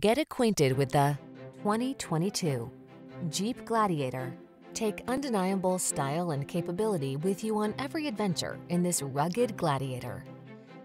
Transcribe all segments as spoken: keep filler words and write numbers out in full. Get acquainted with the twenty twenty-two Jeep Gladiator. Take undeniable style and capability with you on every adventure in this rugged Gladiator.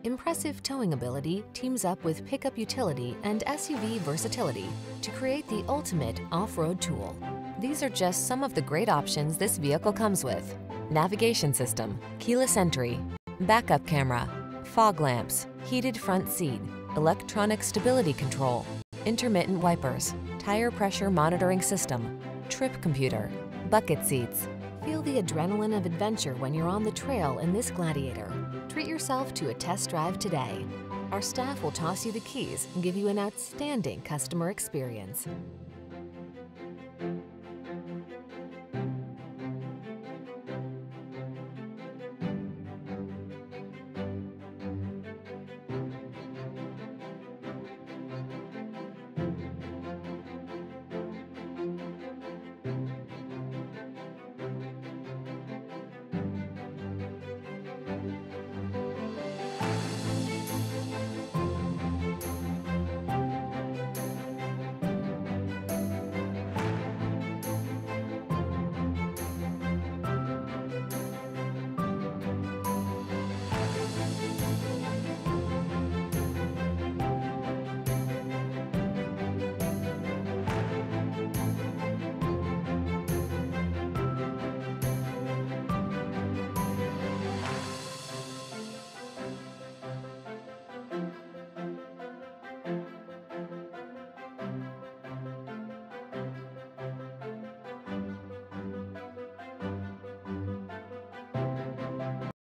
Impressive towing ability teams up with pickup utility and S U V versatility to create the ultimate off-road tool. These are just some of the great options this vehicle comes with: navigation system, keyless entry, backup camera, fog lamps, heated front seat, electronic stability control, intermittent wipers, tire pressure monitoring system, trip computer, bucket seats. Feel the adrenaline of adventure when you're on the trail in this Gladiator. Treat yourself to a test drive today. Our staff will toss you the keys and give you an outstanding customer experience.